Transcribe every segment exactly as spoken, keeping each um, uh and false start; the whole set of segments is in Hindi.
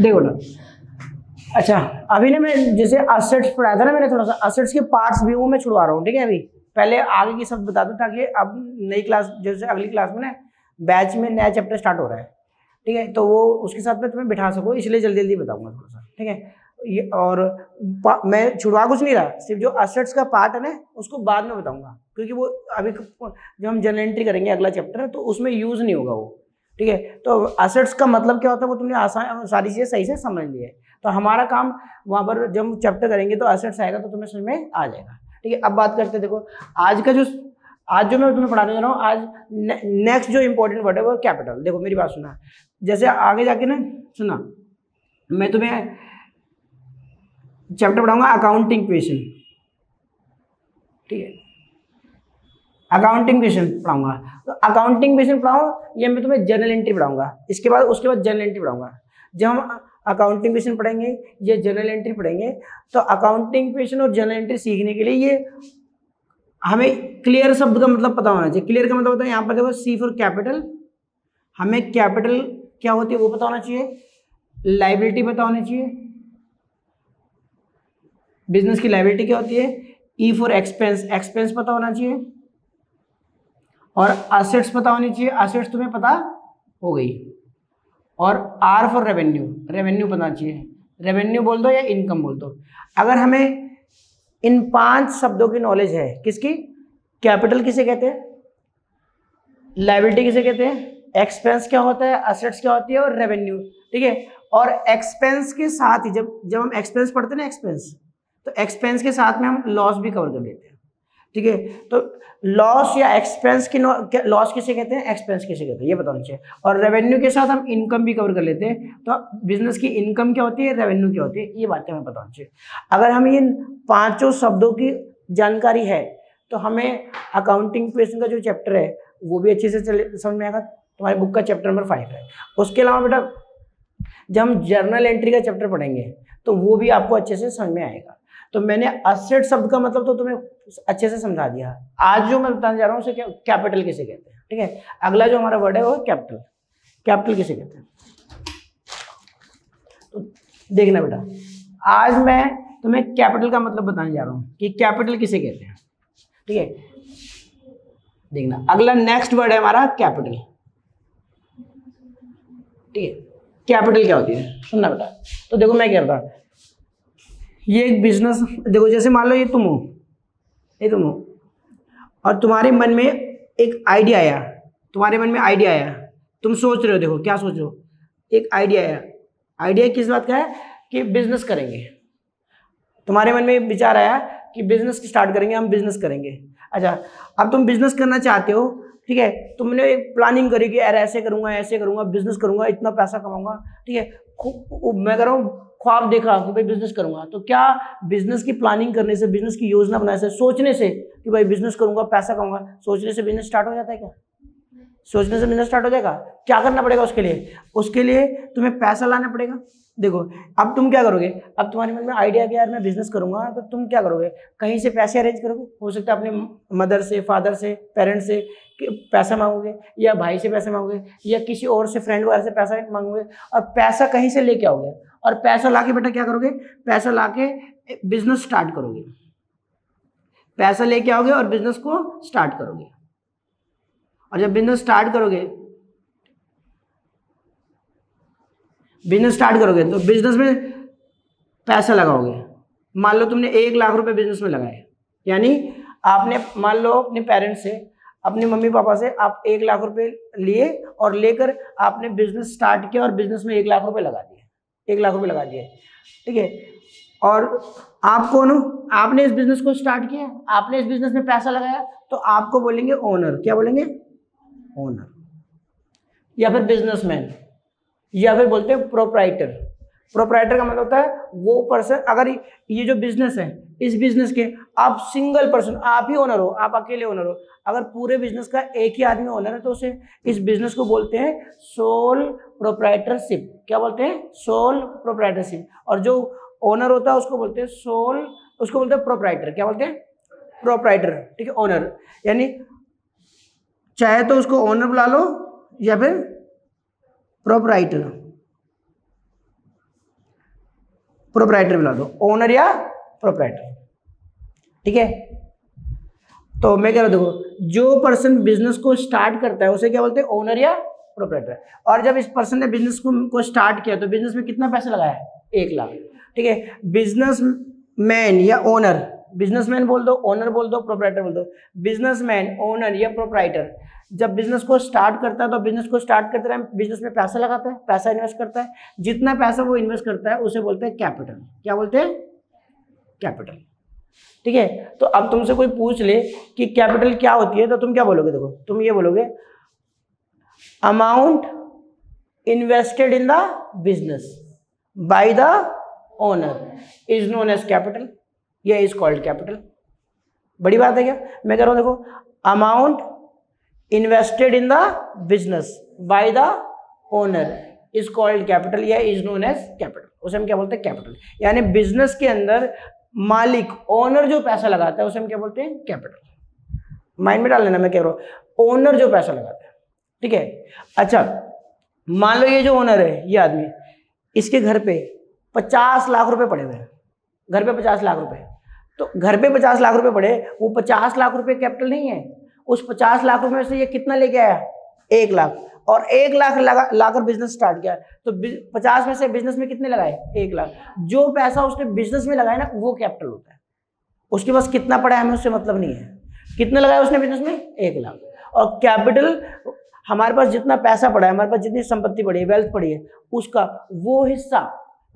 देखो ना, अच्छा अभी ना मैं जैसे असेट्स पढ़ाया था ना, मैंने थोड़ा सा असेट्स के पार्ट्स भी वो मैं छुड़वा रहा हूँ, ठीक है। अभी पहले आगे की सब बता दूँ ताकि अब नई क्लास जैसे अगली क्लास में ना बैच में नया चैप्टर स्टार्ट हो रहा है, ठीक है, तो वो उसके साथ में तुम्हें बिठा सको, इसलिए जल्दी जल्दी बताऊँगा थोड़ा सा, ठीक है। ये और मैं छुड़वा कुछ नहीं रहा, सिर्फ जो असेट्स का पार्ट है ना उसको बाद में बताऊँगा, क्योंकि वो अभी जब हम जनरल एंट्री करेंगे अगला चैप्टर तो उसमें यूज़ नहीं होगा वो, ठीक है। तो असेट्स का मतलब क्या होता है वो तुमने आसान सारी चीज़ें सही से समझ ली है, तो हमारा काम वहाँ पर जब हम चैप्टर करेंगे तो असेट्स आएगा तो तुम्हें समझ में आ जाएगा, ठीक है। अब बात करते हैं, देखो आज का जो आज जो मैं तुम्हें पढ़ाने जा रहा हूँ, आज ने, नेक्स्ट जो इंपॉर्टेंट वर्ड है वो कैपिटल। देखो मेरी बात सुना, जैसे आगे जाके ना सुना मैं तुम्हें चैप्टर पढ़ाऊँगा अकाउंटिंग क्वेश्चन, ठीक है, अकाउंटिंग क्वेश्चन पढ़ाऊंगा। तो अकाउंटिंग क्वेश्चन पढ़ाऊँ या मैं तुम्हें जनरल एंट्री पढ़ाऊंगा, इसके बाद उसके बाद जनरल एंट्री पढ़ाऊंगा। जब हम अकाउंटिंग क्वेश्चन पढ़ेंगे या जनरल एंट्री पढ़ेंगे तो अकाउंटिंग क्वेश्चन और जनरल एंट्री सीखने के लिए ये हमें क्लियर शब्द का मतलब पता होना चाहिए। क्लियर का मतलब होता है यहाँ पर देखो सी फॉर कैपिटल, हमें कैपिटल क्या होती है वो पता होना चाहिए, लायबिलिटी पता होनी चाहिए, बिजनेस की लायबिलिटी क्या होती है। ई फॉर एक्सपेंस, एक्सपेंस पता होना चाहिए, और असेट्स पता होनी चाहिए, असेट्स तुम्हें पता हो गई। और आर फॉर रेवेन्यू, रेवेन्यू पता चाहिए, रेवेन्यू बोल दो या इनकम बोल दो। अगर हमें इन पांच शब्दों की नॉलेज है, किसकी, कैपिटल किसे कहते हैं, लायबिलिटी किसे कहते हैं, एक्सपेंस क्या होता है, असेट्स क्या होती है, और रेवेन्यू, ठीक है। और एक्सपेंस के साथ ही जब जब हम एक्सपेंस पढ़ते हैं ना, एक्सपेंस तो एक्सपेंस के साथ में हम लॉस भी कवर कर लेते हैं, ठीक है। तो लॉस या एक्सपेंस की लॉस किसे कहते हैं, एक्सपेंस किसे कहते हैं, ये बताना चाहिए। और रेवेन्यू के साथ हम इनकम भी कवर कर लेते हैं, तो बिजनेस की इनकम क्या होती है, रेवेन्यू क्या होती है, ये बातें हमें बताना चाहिए। अगर हमें इन पांचों शब्दों की जानकारी है तो हमें अकाउंटिंग क्वेश्चन का जो चैप्टर है वो भी अच्छे से समझ में आएगा, तुम्हारी बुक का चैप्टर नंबर फाइव है। उसके अलावा बेटा जब हम जर्नल एंट्री का चैप्टर पढ़ेंगे तो वो भी आपको अच्छे से समझ में आएगा। तो मैंने असेट शब्द का मतलब तो तुम्हें अच्छे से समझा दिया, आज जो मैं बताने जा रहा हूँ उसे कैपिटल किसे कहते हैं, ठीक है। अगला जो हमारा वर्ड है वो कैपिटल, कैपिटल किसे कहते हैं। तो देखना बेटा, आज मैं तुम्हें कैपिटल का मतलब बताने जा रहा हूँ कि कैपिटल किसे कहते हैं, ठीक है, देखना। अगला नेक्स्ट वर्ड है हमारा कैपिटल, ठीक है। कैपिटल क्या होती है, सुनना बेटा। तो देखो मैं क्या बताऊँ, ये एक बिजनेस, देखो जैसे मान लो ये तुम हो, ये तुम हो और तुम्हारे मन में एक आइडिया आया, तुम्हारे मन में आइडिया आया, तुम सोच रहे हो, देखो क्या सोच रहे हो, एक आइडिया आया। आइडिया किस बात का है कि बिजनेस करेंगे, तुम्हारे मन में विचार आया कि बिजनेस स्टार्ट करेंगे, हम बिजनेस करेंगे। अच्छा, अब तुम बिजनेस करना चाहते हो, ठीक है, तुमने एक प्लानिंग करी कि यार ऐसे करूँगा, ऐसे करूँगा, बिजनेस करूँगा, इतना पैसा कमाऊँगा, ठीक है। मैं कह रहा हूँ ख्वाब देखा कि भाई बिजनेस करूंगा, तो क्या बिजनेस की प्लानिंग करने से, बिजनेस की योजना बनाने से, सोचने से कि भाई बिजनेस करूंगा, पैसा कमाऊंगा, सोचने से बिजनेस स्टार्ट हो जाता है क्या? सोचने से बिजनेस स्टार्ट हो जाएगा? क्या करना पड़ेगा उसके लिए? उसके लिए तुम्हें पैसा लाना पड़ेगा। देखो अब तुम क्या करोगे, अब तुम्हारे मन में आइडिया कि यार मैं बिजनेस करूंगा, तो तुम क्या करोगे, कहीं से पैसे अरेंज करोगे, हो सकता है अपने मदर से, फादर से, पेरेंट्स से पैसा मांगोगे, या भाई से पैसा मांगोगे, या किसी और से, फ्रेंड वगैरह से पैसा मांगोगे, और पैसा कहीं से लेके आओगे, और पैसा लाके बेटा क्या करोगे, पैसा लाके बिजनेस स्टार्ट करोगे, पैसा लेके आओगे और बिजनेस को स्टार्ट करोगे। और जब बिजनेस स्टार्ट करोगे, बिजनेस स्टार्ट करोगे तो बिजनेस में पैसा लगाओगे। मान लो तुमने एक लाख रुपए बिजनेस में लगाए, यानी आपने मान लो अपने पेरेंट्स से, अपने मम्मी पापा से आप एक लाख रुपए लिए और लेकर आपने बिजनेस स्टार्ट किया और बिजनेस में एक लाख रुपए लगा दिए, एक लाख रुपए लगा दिए, ठीक है। और आप कौन हो, आपने इस बिजनेस को स्टार्ट किया, आपने इस बिजनेस में पैसा लगाया, तो आपको बोलेंगे ओनर। क्या बोलेंगे? ओनर, या फिर बिजनेसमैन, या फिर बोलते हैं प्रोपराइटर। प्रोपराइटर का मतलब होता है वो पर्सन, अगर ये जो बिजनेस है, इस बिजनेस के आप सिंगल पर्सन, आप ही ओनर हो, आप अकेले ओनर हो। अगर पूरे बिजनेस का एक ही आदमी ओनर है तो उसे, इस बिजनेस को बोलते हैं सोल प्रोपराइटरशिप। क्या बोलते हैं? Sole proprietorship. और जो ओनर होता है उसको बोलते हैं सोल, उसको बोलते हैं प्रोपराइटर। क्या बोलते हैं? प्रोपराइटर, ठीक है, ओनर, यानी चाहे तो उसको ओनर बुला लो या फिर प्रोपराइटर, प्रोपराइटर बुला लो, ओनर या प्रोपराइटर, ठीक है। तो मैं कह रहा हूँ देखो, जो पर्सन बिजनेस को स्टार्ट करता है उसे क्या बोलते हैं, ओनर या प्रोपराइटर। और जब इस पर्सन ने बिजनेस को, को स्टार्ट किया तो बिजनेस में कितना पैसा लगाया है, एक लाख, ठीक है। बिजनेस मैन या ओनर, बिजनेसमैन बोल दो, ओनर बोल दो, प्रोपराइटर बोल दो, बिजनेसमैन, ओनर या प्रोपराइटर जब बिजनेस को स्टार्ट करता है तो बिजनेस को स्टार्ट करते टाइम बिजनेस में पैसा लगाता है, पैसा इन्वेस्ट करता है, जितना पैसा वो इन्वेस्ट करता है उसे बोलते हैं कैपिटल। क्या बोलते हैं, कैपिटल, ठीक है। तो अब तुमसे कोई पूछ ले कि कैपिटल क्या होती है तो तुम क्या बोलोगे, देखो तुम ये बोलोगे amount invested in the business by the owner is known as capital, ये इज कॉल्ड कैपिटल। बड़ी बात है क्या, मैं कह रहा हूँ देखो, amount invested in the business by the owner is called capital, ये इज नोन एज कैपिटल, उसे हम क्या बोलते हैं, कैपिटल। यानी बिजनेस के अंदर मालिक ओनर जो पैसा लगाता है उसे हम क्या बोलते हैं, कैपिटल। माइंड में डाल लेना, मैं कह रहा हूँ ओनर जो पैसा लगाता है, ठीक है। अच्छा मान लो ये जो ओनर है, ये आदमी, इसके घर पे पचास लाख रुपए पड़े हुए हैं, घर पे पचास लाख रुपए, तो घर पे पचास लाख रुपए पड़े, वो पचास लाख रुपए कैपिटल नहीं है, उस पचास लाख रुपए से ये कितना लेके आया, एक लाख, और एक लाख लगा लाकर बिजनेस स्टार्ट किया, तो पचास में से बिजनेस में कितने लगाए, एक लाख। जो पैसा उसने बिजनेस में लगाया ना वो कैपिटल होता है, उसके पास कितना पड़ा है हमें उससे मतलब नहीं है, कितना लगाया उसने बिजनेस में, एक लाख। और कैपिटल हमारे पास जितना पैसा पड़ा है, हमारे पास जितनी संपत्ति पड़ी है, वेल्थ पड़ी है, उसका वो हिस्सा,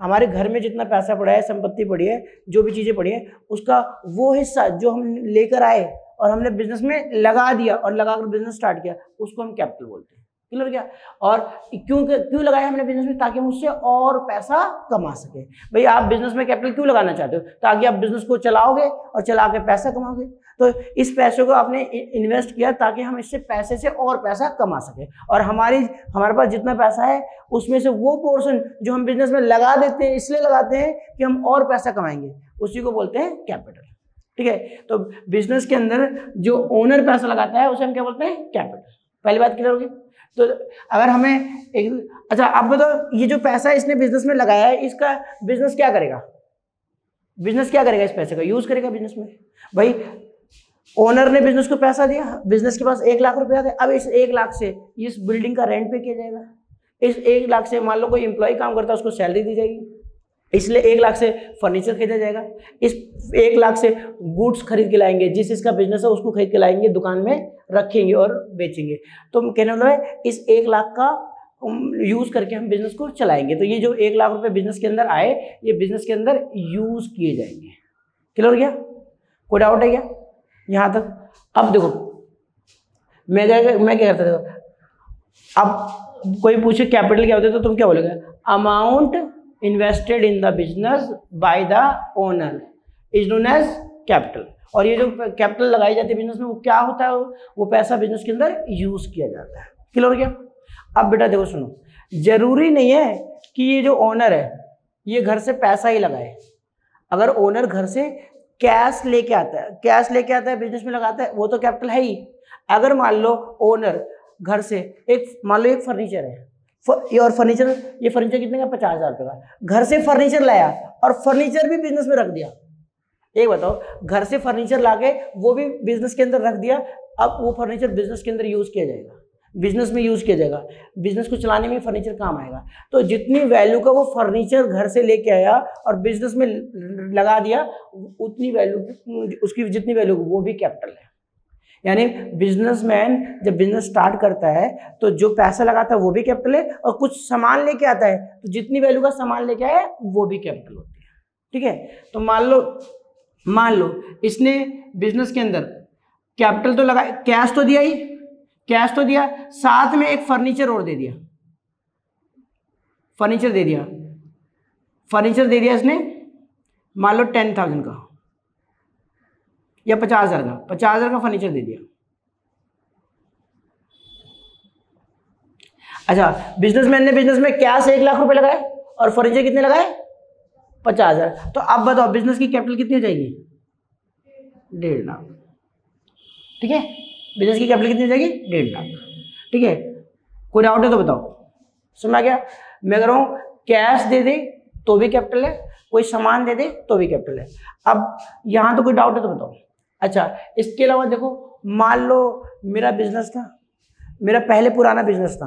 हमारे घर में जितना पैसा पड़ा है, संपत्ति पड़ी है, जो भी चीज़ें पड़ी हैं, उसका वो हिस्सा जो हम लेकर आए और हमने बिजनेस में लगा दिया और लगाकर बिजनेस स्टार्ट किया, उसको हम कैपिटल बोलते हैं। क्लियर क्या? और क्यों क्यों लगाया हमने बिजनेस में, ताकि हम उससे और पैसा कमा सके। भाई आप बिजनेस में कैपिटल क्यों लगाना चाहते हो, ताकि आप बिजनेस को चलाओगे और चला के पैसा कमाओगे। तो इस पैसे को आपने इन्वेस्ट किया ताकि हम इससे पैसे से और पैसा कमा सके, और हमारी हमारे पास जितना पैसा है उसमें से वो पोर्शन जो हम बिजनेस में लगा देते हैं, इसलिए लगाते हैं कि हम और पैसा कमाएंगे, उसी को बोलते हैं कैपिटल, ठीक है। तो बिजनेस के अंदर जो ओनर पैसा लगाता है उसे हम क्या बोलते हैं, कैपिटल। पहली बात क्लियर होगी। तो अगर हमें एक, अच्छा आप बताओ ये जो पैसा इसने बिजनेस में लगाया है, इसका बिजनेस क्या करेगा, बिजनेस क्या करेगा, इस पैसे का यूज करेगा बिजनेस में। भाई ओनर ने बिजनेस को पैसा दिया, बिजनेस के पास एक लाख रुपया था, अब इस एक लाख से इस बिल्डिंग का रेंट पे किया जाएगा, इस एक लाख से मान लो कोई एम्प्लॉय काम करता है उसको सैलरी दी जाएगी, इसलिए एक लाख से फर्नीचर खरीदा जाएगा, इस एक लाख से गुड्स खरीद के लाएंगे, जिस इसका बिजनेस है उसको खरीद के लाएंगे, दुकान में रखेंगे और बेचेंगे। तो कहने वाला है इस एक लाख का यूज़ करके हम बिजनेस को चलाएंगे। तो ये जो एक लाख रुपए बिजनेस के अंदर आए, ये बिजनेस के अंदर यूज़ किए जाएंगे। क्लियर हो गया? कोई डाउट है क्या यहाँ तक? अब देखो मैं क्या मैं क्या करता था, अब कोई पूछे कैपिटल क्या होता है तो तुम क्या बोलोगे, amount invested in the business by the owner is known as capital. और ये जो कैपिटल लगाई जाती है बिजनेस में, वो क्या होता है, वो पैसा बिजनेस के अंदर यूज किया जाता है। क्लियर हो गया? अब बेटा देखो सुनो, जरूरी नहीं है कि ये जो ओनर है ये घर से पैसा ही लगाए। अगर ओनर घर से कैश लेके आता है, कैश लेके आता है बिजनेस में लगाता है, वो तो कैपिटल है ही। अगर मान लो ओनर घर से एक, मान लो एक फर्नीचर है ये, और फर्नीचर ये फर्नीचर कितने का, पचास हज़ार रुपये का, घर से फर्नीचर लाया और फर्नीचर भी बिजनेस में रख दिया। एक बताओ, घर से फर्नीचर लाके वो भी बिजनेस के अंदर रख दिया, अब वो फर्नीचर बिजनेस के अंदर यूज़ किया जाएगा, बिजनेस में यूज़ किया जाएगा, बिजनेस को चलाने में फर्नीचर काम आएगा। तो जितनी वैल्यू का वो फर्नीचर घर से लेके आया और बिजनेस में लगा दिया, उतनी वैल्यू उसकी, जितनी वैल्यू, वो भी कैपिटल है। यानी बिजनेसमैन जब बिजनेस स्टार्ट करता है तो जो पैसा लगाता है वो भी कैपिटल है, और कुछ सामान लेके आता है तो जितनी वैल्यू का सामान लेके आया वो भी कैपिटल होती है, ठीक है। तो मान लो मान लो इसने बिजनेस के अंदर कैपिटल तो लगाया, कैश तो दिया ही, कैश तो दिया, साथ में एक फर्नीचर और दे दिया, फर्नीचर दे दिया, फर्नीचर दे दिया इसने, मान लो टेन थाउजेंड का या पचास हजार का, पचास हजार का फर्नीचर दे दिया। अच्छा बिजनेसमैन ने बिजनेस में कैश एक लाख रुपए लगाए और फर्नीचर कितने लगाए, पचास हजार। तो आप बताओ बिजनेस की कैपिटल कितनी हो जाएगी, डेढ़ लाख। ठीक है, बिजनेस की कैपिटल कितनी जाएगी डेढ़ लाख। ठीक है, कोई डाउट है तो बताओ। समझ आ गया? मैं कह रहा हूँ कैश दे दे तो भी कैपिटल है, कोई सामान दे दे तो भी कैपिटल है। अब यहाँ तो कोई डाउट है तो बताओ। अच्छा, इसके अलावा देखो, मान लो मेरा बिजनेस था, मेरा पहले पुराना बिजनेस था,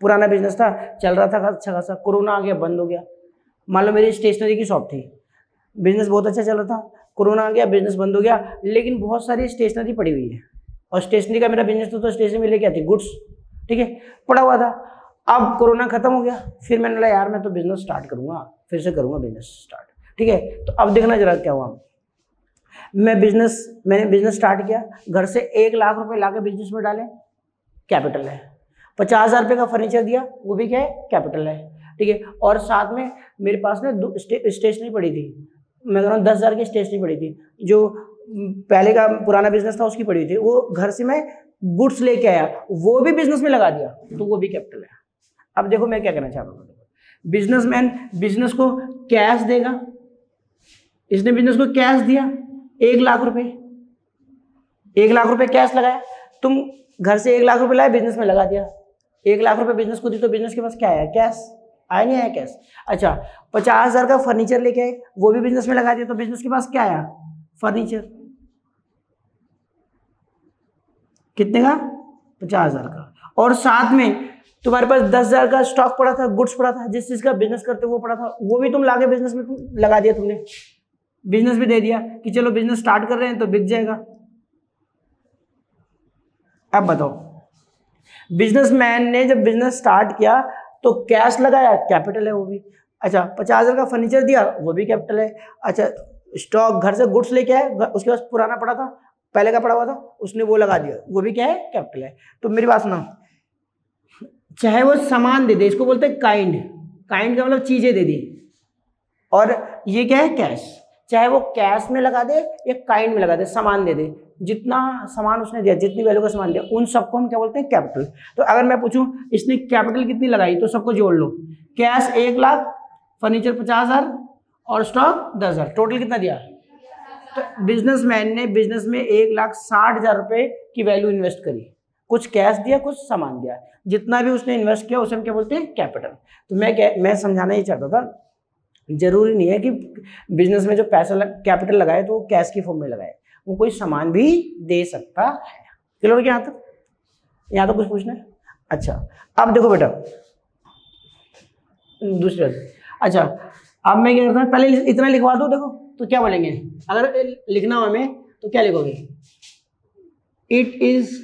पुराना बिजनेस था चल रहा था अच्छा खासा, कोरोना आ गया बंद हो गया। मान लो मेरी स्टेशनरी की शॉप थी, बिजनेस बहुत अच्छा चल रहा था, कोरोना आ गया बिजनेस बंद हो गया, लेकिन बहुत सारी स्टेशनरी पड़ी हुई है। और स्टेशनरी का मेरा बिजनेस था तो स्टेशनरी में लेके आती गुड्स, ठीक है, पड़ा हुआ था। अब कोरोना खत्म हो गया, फिर मैंने बोला यार मैं तो बिजनेस स्टार्ट करूँगा, फिर से करूँगा बिजनेस स्टार्ट। ठीक है, तो अब देखना जरा क्या हुआ। मैं बिजनेस मैंने बिजनेस स्टार्ट किया, घर से एक लाख रुपए लाके बिजनेस में डाले, कैपिटल है। पचास हज़ार रुपये का फर्नीचर दिया, वो भी क्या है कैपिटल है। ठीक है, और साथ में मेरे पास ना दो स्टेशनरी पड़ी थी, मैं कह रहा हूँ दस हज़ार की स्टेशनरी पड़ी थी, जो पहले का पुराना बिजनेस था उसकी पड़ी थी। वो घर से मैं गुड्स लेके आया, वो भी बिजनेस में लगा दिया, तो वो भी कैपिटल है। अब देखो मैं क्या कहना चाह रहा हूँ, बिजनेसमैन बिजनेस को कैश देगा, इसने बिजनेस को कैश दिया एक लाख रुपए, एक लाख रुपए कैश लगाया। तुम घर से एक लाख रुपए लाए बिजनेस में लगा दिया, एक लाख रुपए बिजनेस को दी, तो बिजनेस के पास क्या आया? कैश आया, नहीं आया कैश। अच्छा, पचास हजार का फर्नीचर लेके आए, वो भी बिजनेस में लगा दिया, तो बिजनेस के पास क्या आया? फर्नीचर कितने का? पचास हजार का। और साथ में तुम्हारे पास दस हजार का स्टॉक पड़ा था, गुड्स पड़ा था, जिस चीज का बिजनेस करते वो पड़ा था, वो भी तुम लाके बिजनेस में लगा दिया, तुमने बिजनेस भी दे दिया कि चलो बिजनेस स्टार्ट कर रहे हैं तो बिक जाएगा। अब बताओ, बिजनेसमैन ने जब बिजनेस स्टार्ट किया तो कैश लगाया, कैपिटल है वो भी। अच्छा, पचास हजार का फर्नीचर दिया, वो भी कैपिटल है। अच्छा, स्टॉक घर से गुड्स लेके आए, उसके पास पुराना पड़ा था, पहले का पड़ा हुआ था, उसने वो लगा दिया, वो भी क्या है कैपिटल है। तो मेरी बात सुनो, चाहे वो सामान दे दे, इसको बोलते हैं काइंड, काइंड का मतलब चीज़ें दे दी, और ये क्या है कैश। चाहे वो कैश में लगा दे या काइंड में लगा दे, सामान दे दे, जितना सामान उसने दिया, जितनी वैल्यू का सामान दिया, उन सबको हम क्या बोलते हैं कैपिटल। तो अगर मैं पूछूं इसने कैपिटल कितनी लगाई, तो सबको जोड़ लो, कैश एक लाख, फर्नीचर पचास हज़ार और स्टॉक दस हज़ार, टोटल कितना दिया? तो बिजनेसमैन ने बिजनेस में एक लाख साठ हज़ार रुपये की वैल्यू इन्वेस्ट करी, कुछ कैश दिया कुछ सामान दिया, जितना भी उसने इन्वेस्ट किया उसे हम क्या बोलते हैं कैपिटल। तो मैं क्या मैं समझाना ही चाहता था, जरूरी नहीं है कि बिजनेस में जो पैसा लग, कैपिटल लगाए तो वो कैश की फॉर्म में लगाए, वो कोई सामान भी दे सकता है। चलो यहाँ तक यहाँ तो कुछ पूछना है? अच्छा, अब देखो बेटा दूसरी बात। अच्छा, अब मैं क्या करता हूँ, पहले इतना लिखवा दो, देखो तो क्या बोलेंगे, अगर लिखना हो हमें तो क्या लिखोगे? इट इज़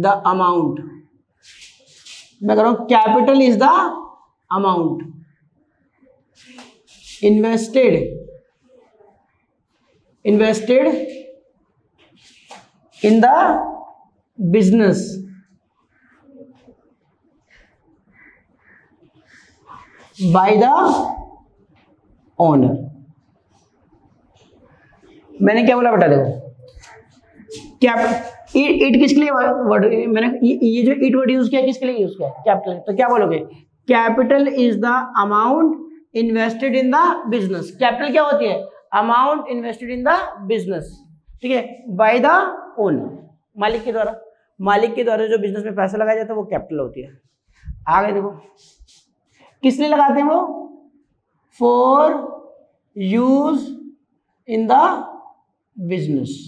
द अमाउंट, मैं कह रहा हूं capital is the amount invested invested in the business by the owner. मैंने क्या बोला बेटा? देखो क्या इट इट किसके लिए वर्ड, मैंने ये जो इट वर्ड यूज किया किसके लिए यूज किया? कैपिटल। तो क्या बोलोगे? Capital is the amount invested in the business. Capital क्या होती है? Amount invested in the business, ठीक है, बाय द ओनर, मालिक के द्वारा, मालिक के द्वारा जो बिजनेस में पैसा लगाया जाता है वो कैपिटल होती है। आगे देखो किस लिए लगाते हैं वो? For use in the business,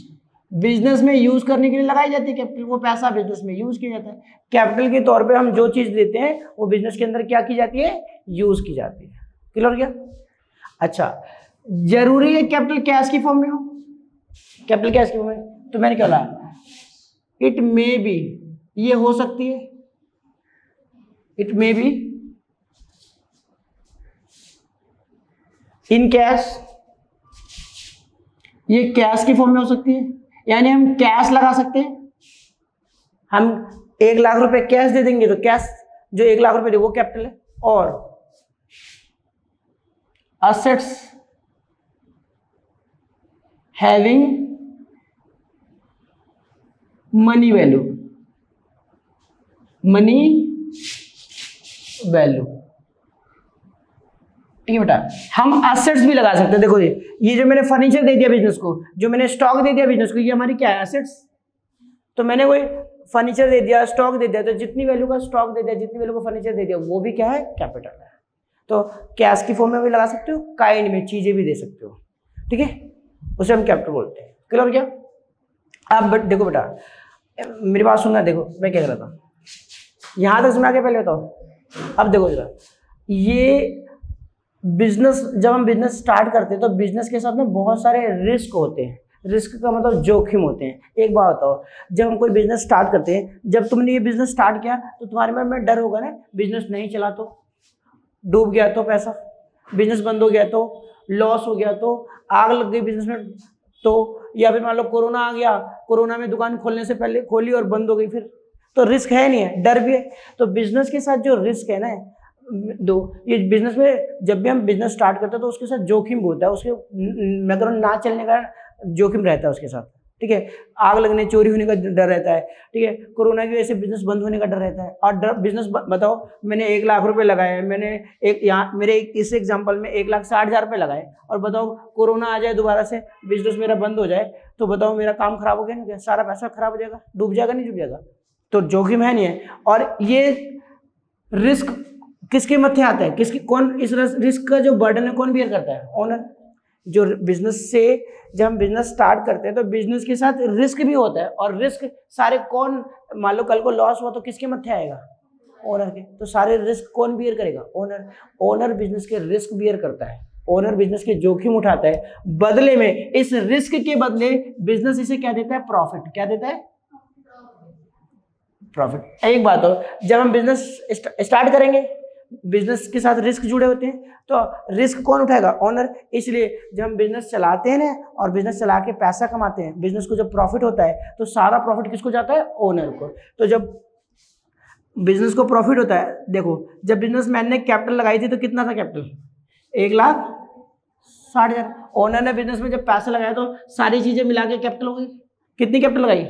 business में यूज करने के लिए लगाई जाती है कैपिटल, वो पैसा बिजनेस में यूज किया जाता है। कैपिटल के तौर पे हम जो चीज देते हैं वो बिजनेस के अंदर क्या की जाती है? यूज की जाती है। क्लियर हो गया? अच्छा, जरूरी है कैपिटल कैश की फॉर्म में हो, कैपिटल कैश की फॉर्म में, तो मैंने क्या बोला? इट मे बी, ये हो सकती है, it may be in cash, ये कैश की फॉर्म में हो सकती है, यानी हम कैश लगा सकते हैं। हम एक लाख रुपए कैश दे देंगे तो कैश जो एक लाख रुपए दे वो कैपिटल है। और assets having money value, money value, ठीक है बेटा, हम एसेट्स भी लगा सकते हैं। देखो ये ये जो मैंने फर्नीचर दे दिया बिजनेस को, जो मैंने स्टॉक दे दिया बिजनेस को, ये हमारी क्या है, एसेट्स। तो मैंने वही फर्नीचर दे दिया, स्टॉक दे दिया, तो जितनी वैल्यू का स्टॉक दे दिया, जितनी वैल्यू का फर्नीचर दे दिया, वो भी क्या है, कैपिटल है। तो कैश की फॉर्म में भी लगा सकते हो, काइंड में चीजें भी दे सकते हो, ठीक है, उसे हम कैपिटल बोलते हैं। क्लियर क्या? अब देखो बेटा मेरी बात सुनना, देखो मैं क्या कर रहा था, यहाँ तक सुना के पहले बताओ। अब देखो जरा, ये बिजनेस जब हम बिजनेस स्टार्ट करते हैं तो बिजनेस के साथ में बहुत सारे रिस्क होते हैं। रिस्क का मतलब जोखिम होते हैं। एक बात बताओ, जब हम कोई बिजनेस स्टार्ट करते हैं, जब तुमने ये बिजनेस स्टार्ट किया तो तुम्हारे मन में डर होगा ना, बिजनेस नहीं चला तो, डूब गया तो पैसा, बिजनेस बंद हो गया तो, लॉस हो गया तो, आग लग गई बिजनेस में तो, या फिर मान लो कोरोना आ गया, कोरोना में दुकान खोलने से पहले खोली और बंद हो गई, फिर तो रिस्क है नहीं है, डर भी है। तो बिजनेस के साथ जो रिस्क है ना, दो ये बिजनेस में जब भी हम बिजनेस स्टार्ट करते हैं तो उसके साथ जोखिम होता है, उसके मैं करूँ ना चलने का जोखिम रहता है उसके साथ, ठीक है, आग लगने, चोरी होने का डर रहता है, ठीक है, कोरोना की वजह से बिजनेस बंद होने का डर रहता है। और डर बिजनेस बताओ, मैंने एक लाख रुपए लगाए, मैंने एक यहाँ मेरे एक, इस एग्जांपल में एक लाख साठ हज़ार रुपये लगाए, और बताओ कोरोना आ जाए दोबारा से, बिजनेस मेरा बंद हो जाए, तो बताओ मेरा काम खराब हो गया ना, सारा पैसा खराब हो जाएगा, डूब जाएगा नहीं डूब जाएगा? तो जोखिम है नहीं है। और ये रिस्क किसके मत्थे आता है, किसकी, कौन इस रिस्क का जो बर्डन है कौन बियर करता है, ओनर। जो बिजनेस से जब हम बिजनेस स्टार्ट करते हैं तो बिजनेस के साथ रिस्क भी होता है, और रिस्क सारे कौन, मान लो कल को लॉस हुआ तो किसके मत्थे आएगा, ओनर के। तो सारे रिस्क कौन बियर करेगा, ओनर। ओनर बिजनेस के रिस्क बियर करता है, ओनर बिजनेस के जोखिम उठाता है, बदले में इस रिस्क के बदले बिजनेस इसे क्या देता है, प्रॉफिट। क्या देता है, प्रॉफिट। एक बात हो, जब हम बिजनेस स्टार्ट करेंगे, बिजनेस के साथ रिस्क जुड़े होते हैं, तो रिस्क कौन उठाएगा, ओनर। इसलिए जब हम बिजनेस चलाते हैं ना, और बिजनेस चला के पैसा कमाते हैं, बिजनेस को जब प्रॉफिट होता है तो सारा प्रॉफिट किसको जाता है, ओनर को। तो जब बिजनेस को प्रॉफिट होता है, देखो जब बिजनेसमैन ने कैपिटल लगाई थी तो कितना था कैपिटल, एक लाख साठ हजार। ओनर ने बिजनेस में जब पैसा लगाया तो सारी चीजें मिला के कैपिटल हो गई, कितनी कैपिटल लगाई।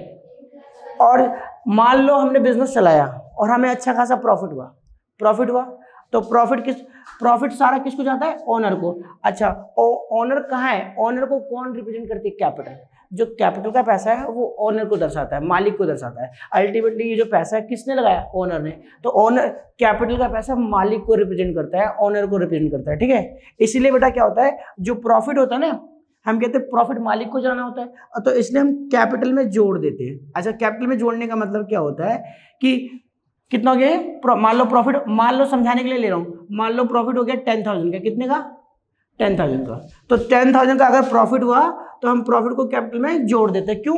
और मान लो हमने बिजनेस चलाया और हमें अच्छा खासा प्रॉफिट हुआ, प्रॉफिट हुआ तो प्रॉफिट किस, प्रॉफिट सारा किसको जाता है, ओनर को। अच्छा, ओनर कहाँ है, ओनर को कौन रिप्रेजेंट करती है, कैपिटल। जो कैपिटल का पैसा है वो ओनर को दर्शाता है, मालिक को दर्शाता है। अल्टीमेटली ये जो पैसा है किसने लगाया, ओनर ने। तो ओनर, कैपिटल का पैसा मालिक को रिप्रेजेंट करता है, ओनर को रिप्रेजेंट करता है, ठीक है। इसीलिए बेटा क्या होता है, जो प्रॉफिट होता है ना, हम कहते हैं प्रॉफिट मालिक को जाना होता है, तो इसलिए हम कैपिटल में जोड़ देते हैं। अच्छा, कैपिटल में जोड़ने का मतलब क्या होता है कि कितना हो गया, मान लो प्रॉफिट, मान लो समझाने के लिए ले रहा हूँ, मान लो प्रॉफिट हो गया टेन थाउजेंड का, कितने का, टेन थाउजेंड का। तो टेन थाउजेंड का अगर प्रॉफिट हुआ तो हम प्रॉफिट को कैपिटल में जोड़ देते हैं। क्यों?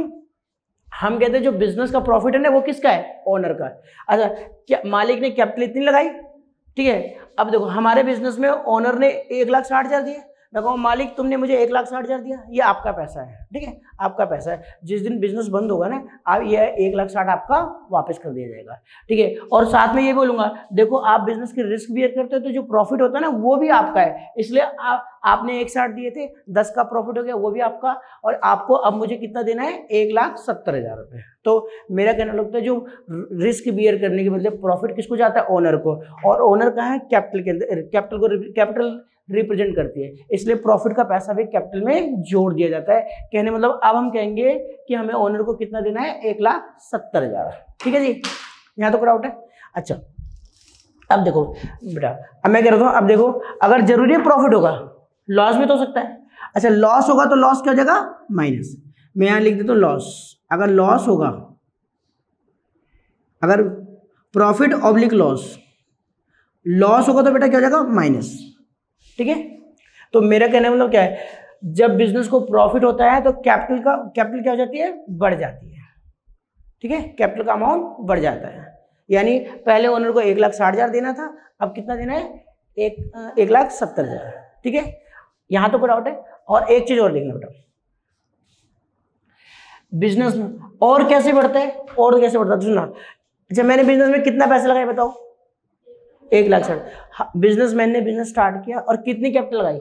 हम कहते हैं जो बिजनेस का प्रॉफिट है ना वो किसका है, ओनर का। अच्छा, क्या मालिक ने कैपिटल इतनी लगाई, ठीक है। अब देखो हमारे बिजनेस में ओनर ने एक लाख साठ हज़ार दिए, मैं कहूँ मालिक तुमने मुझे एक लाख साठ हज़ार दिया, ये आपका पैसा है, ठीक है, आपका पैसा है। जिस दिन बिजनेस बंद होगा ना, आप ये एक लाख साठ आपका वापस कर दिया जाएगा, ठीक है। और साथ में ये बोलूँगा, देखो आप बिजनेस के रिस्क बियर करते हो तो जो प्रॉफिट होता है ना वो भी आपका है। इसलिए आप, आपने एक साठ दिए थे, दस का प्रॉफिट हो गया, वो भी आपका, और आपको अब मुझे कितना देना है, एक लाख सत्तर हज़ार रुपये। तो मेरा कहना लगता है जो रिस्क बियर करने के बदले प्रॉफिट किसको जाता है, ओनर को। और ओनर कहाँ है, कैपिटल के अंदर, कैपिटल को, कैपिटल रिप्रेजेंट करती है, इसलिए प्रॉफिट का पैसा भी कैपिटल में जोड़ दिया जाता है। कहने मतलब अब हम कहेंगे कि हमें ओनर को कितना देना है, एक लाख सत्तर हजार, ठीक है जी। यहाँ तो डाउट है। अच्छा, अब देखो बेटा, अब मैं कह रहा हूँ, अब देखो अगर जरूरी है प्रॉफिट होगा, लॉस भी तो हो सकता है। अच्छा, लॉस होगा तो लॉस क्या हो जाएगा, माइनस। मैं यहाँ लिख देता हूँ लॉस। अगर लॉस होगा, अगर प्रॉफिट ऑब्लिक लॉस, लॉस होगा तो बेटा क्या हो जाएगा, माइनस, ठीक है। तो मेरा कहने का मतलब क्या है, जब बिजनेस को प्रॉफिट होता है तो कैपिटल का, कैपिटल क्या हो जाती है, बढ़ जाती है, ठीक है, कैपिटल का अमाउंट बढ़ जाता है। यानी पहले ओनर को एक लाख साठ हज़ार देना था, अब कितना देना है, एक एक लाख सत्तर हज़ार, ठीक है। यहाँ तो कोई डाउट है। और एक चीज़ और देखना बेटा, बिजनेस में और कैसे बढ़ता है, और कैसे बढ़ता है, सुनना। जब मैंने बिजनेस में कितना पैसा लगाया बताओ, एक लाख साठ। बिजनेसमैन ने बिजनेस स्टार्ट किया और कितनी कैपिटल लगाई,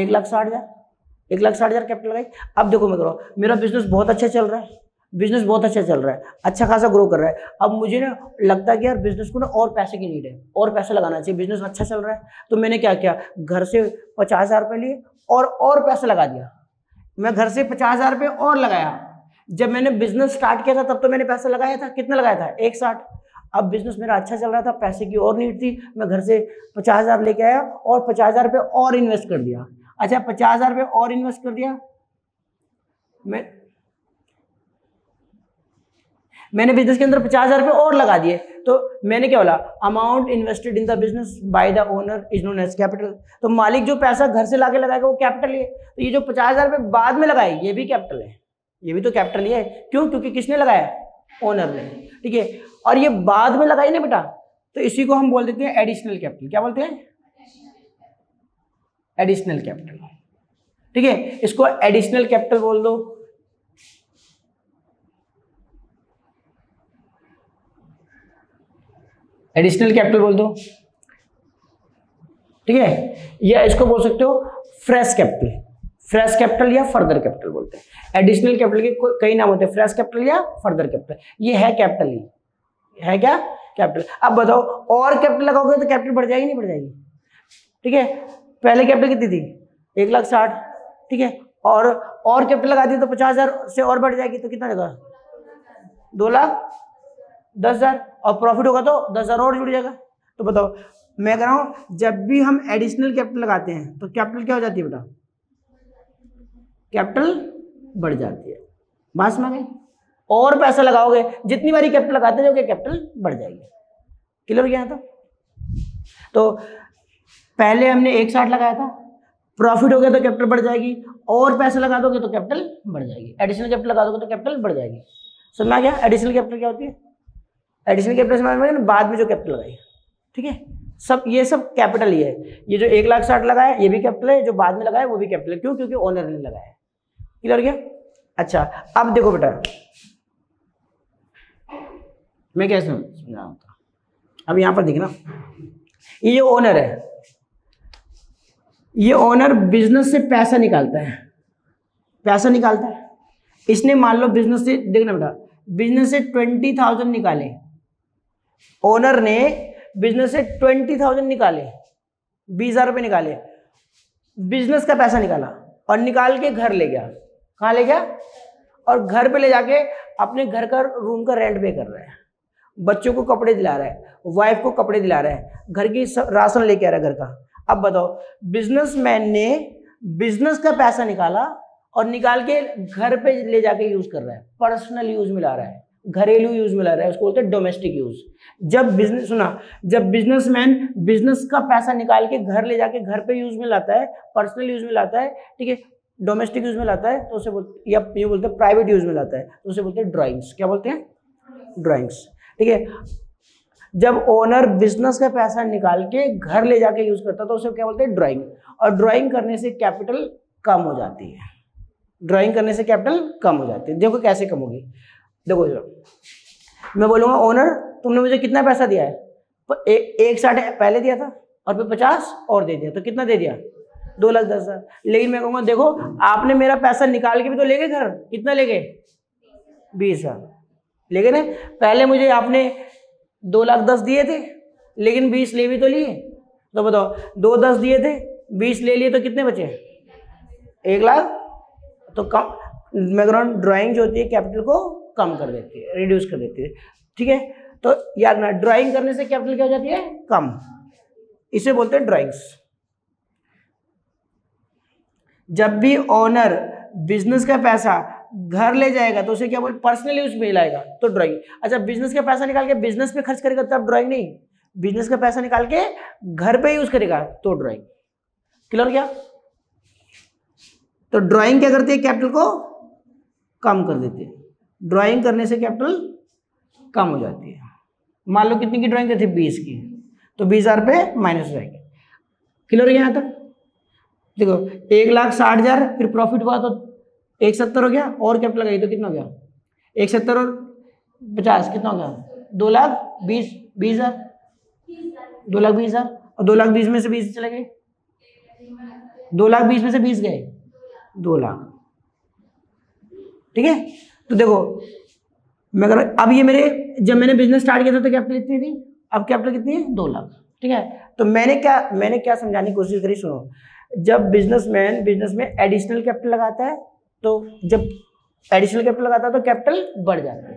एक लाख साठ हज़ार एक लाख साठ हज़ार कैपिटल लगाई। अब देखो मैं कह रहा हूँ मेरा बिजनेस बहुत अच्छा चल रहा है, बिजनेस बहुत अच्छा चल रहा है, अच्छा खासा ग्रो कर रहा है। अब मुझे ना लगता है कि यार बिजनेस को ना और पैसे की नीड है, और पैसे लगाना चाहिए, बिजनेस अच्छा चल रहा है। तो मैंने क्या किया, घर से पचास हज़ार रुपये लिए और और पैसे लगा दिया। मैं घर से पचास हज़ार रुपये और लगाया। जब मैंने बिजनेस स्टार्ट किया था तब तो मैंने पैसा लगाया था, कितना लगाया था, एक साठ। अब बिजनेस मेरा अच्छा चल रहा था, पैसे की और नीड थी, मैं घर से पचास हज़ार लेके आया और पचास हज़ार रुपये और इन्वेस्ट कर दिया। अच्छा, पचास हज़ार रुपये और इन्वेस्ट कर दिया। मैं मैंने बिजनेस के अंदर पचास हज़ार रुपये और लगा दिए। तो मैंने क्या बोला, amount invested in the business by the owner is known as capital. तो मालिक जो पैसा घर से लाके लगाएगा वो कैपिटल है। तो ये जो पचास हज़ार रुपये बाद में लगाए ये भी कैपिटल है, ये भी तो कैपिटल ही है। क्यों? क्योंकि किसने लगाया, ओनर ने। ठीक है, और ये बाद में लगाई ना बेटा, तो इसी को हम बोल देते हैं एडिशनल कैपिटल। क्या बोलते हैं? Additional capital. ठीक है, इसको एडिशनल कैपिटल बोल दो। एडिशनल कैपिटल बोल दो ठीक है, या इसको बोल सकते हो फ्रेश कैपिटल। फ्रेश कैपिटल या फर्दर कैपिटल बोलते हैं। एडिशनल कैपिटल के कई नाम होते हैं, फ्रेश कैपिटल या फर्दर कैपिटल। ये है कैपिटल ही है, क्या कैपिटल। अब बताओ और कैपिटल लगाओगे तो कैपिटल बढ़ जाएगी, नहीं बढ़ जाएगी? ठीक है, पहले कैपिटल कितनी थी, एक लाख साठ। ठीक है, और और कैपिटल लगा दी तो पचास हज़ार से और बढ़ जाएगी, तो कितना होगा, दो लाख दस हज़ार। और प्रॉफिट होगा तो दस हज़ार और जुड़ जाएगा। तो बताओ, मैं कह रहा हूँ जब भी हम एडिशनल कैपिटल लगाते हैं तो कैपिटल क्या हो जाती है बेटा, कैपिटल बढ़ जाती है। बात समझ में? और पैसा लगाओगे, जितनी बारी कैपिटल लगाते जाओगे कैपिटल बढ़ जाएगी। क्लियर हो गया? तो तो पहले हमने एक साठ लगाया था, प्रॉफिट हो गया तो कैपिटल बढ़ जाएगी, और पैसा लगा दोगे तो कैपिटल बढ़ जाएगी। एडिशनल कैपिटल लगा दोगे तो कैपिटल बढ़ जाएगी। समझ में आ गया? एडिशनल कैपिटल क्या होती है, एडिशनल कैपिटल समझ में बाद में जो कैपिटल लगाई। ठीक है, सब ये सब कैपिटल ही है। ये जो एक लाख साठ लगाया ये भी कैपिटल है, जो बाद में लगाया वो भी कैपिटल है। क्यों? क्योंकि ओनर ने लगाया। क्लियर गया? अच्छा, अब देखो बेटा मैं कैसे समझा रहा था। अब यहाँ पर देखना, ये जो ओनर है, ये ओनर बिजनेस से पैसा निकालता है, पैसा निकालता है। इसने मान लो बिजनेस से, देखना बेटा, बिजनेस से ट्वेंटी थाउजेंड निकाले, ओनर ने बिजनेस से ट्वेंटी थाउजेंड निकाले, बीस हजार रुपये निकाले, बिजनेस का पैसा निकाला और निकाल के घर ले गया। कहाँ ले गया? और घर पे ले जाके अपने घर का रूम का रेंट पे कर रहा है, बच्चों को कपड़े दिला रहा है, वाइफ को कपड़े दिला रहा है, घर की राशन लेके आ रहा है घर का। अब बताओ, बिजनेसमैन ने बिजनेस का पैसा निकाला और निकाल के घर पे ले जाके यूज़ कर रहा है, पर्सनल यूज़ में ला रहा है, घरेलू यूज़ में ला रहा है, उसको बोलते हैं डोमेस्टिक यूज़। जब बिजनेस सुना जब बिजनेसमैन बिजनेस का पैसा निकाल के घर ले जाके घर पे यूज़ में लाता है, पर्सनल यूज़ में लाता है, ठीक है, डोमेस्टिक यूज़ में लाता है, तो उसे बोलते या ये बोलते हैं प्राइवेट यूज़ में लाता है, तो उसे बोलते हैं ड्राइंग्स। क्या बोलते हैं? ड्राइंग्स। ठीक है, जब ओनर बिजनेस का पैसा निकाल के घर ले जाके यूज़ करता है तो उसे क्या बोलते हैं? ड्राइंग। और ड्राइंग करने से कैपिटल कम हो जाती है, ड्राइंग करने से कैपिटल कम हो जाती है। देखो कैसे कम होगी, देखो जरा मैं बोलूँगा ओनर तुमने मुझे कितना पैसा दिया है, ए, एक साठ पहले दिया था और फिर पचास और दे दिया, तो कितना दे दिया, दो लाख दस हज़ार। लेकिन मैं कहूँगा देखो आपने मेरा पैसा निकाल के भी तो ले गए घर, कितना ले गए, बीस हज़ार। लेकिन पहले मुझे आपने दो लाख दस दिए थे लेकिन बीस ले भी तो लिए, तो बताओ दो दस दिए थे, बीस ले लिए तो कितने बचे, एक लाख। तो कम, मैं कह रहा हूँ ड्राइंग जो होती है कैपिटल को कम कर देती है, रिड्यूस कर देती है। ठीक है, तो याद ना ड्राइंग करने से कैपिटल क्या हो जाती है, कम। इसे बोलते हैं ड्राइंग्स। जब भी ओनर बिजनेस का पैसा घर ले जाएगा तो उसे क्या बोल, पर्सनल यूज में लाएगा तो ड्राइंग। अच्छा, बिजनेस का पैसा निकाल के बिजनेस पे खर्च करेगा तब ड्राइंग नहीं, बिजनेस का पैसा निकाल के घर पे यूज करेगा तो ड्राइंग। क्लियर क्या? तो ड्राइंग क्या करती है, कैपिटल को कम कर देती है। ड्राइंग करने से कैपिटल कम हो जाती है। मान लो कितनी की ड्राइंग करती है, बीस की, तो बीस हजार रुपये माइनस हो जाएंगे। क्लियर यहाँ तक? देखो एक लाख साठ हज़ार, फिर प्रॉफिट हुआ तो एक सत्तर हो गया, और कैपिटल लगाई तो कितना हो गया, एक सत्तर और पचास कितना हो गया, दो लाख बीस बीस हज़ार, दो लाख बीस हज़ार। और दो लाख बीस में से बीस चले गए, दो लाख बीस में से बीस गए, दो लाख। ठीक है, तो देखो मगर अब ये मेरे, जब मैंने बिजनेस स्टार्ट किया था तो कैपिटल कितनी थी, अब कैपिटल कितनी है, दो लाख ठीक है। तो मैंने क्या मैंने क्या समझाने की कोशिश करी, सुनो, जब बिजनेसमैन बिजनेस में एडिशनल कैपिटल लगाता है तो जब एडिशनल कैपिटल लगाता है तो कैपिटल बढ़ जाता है,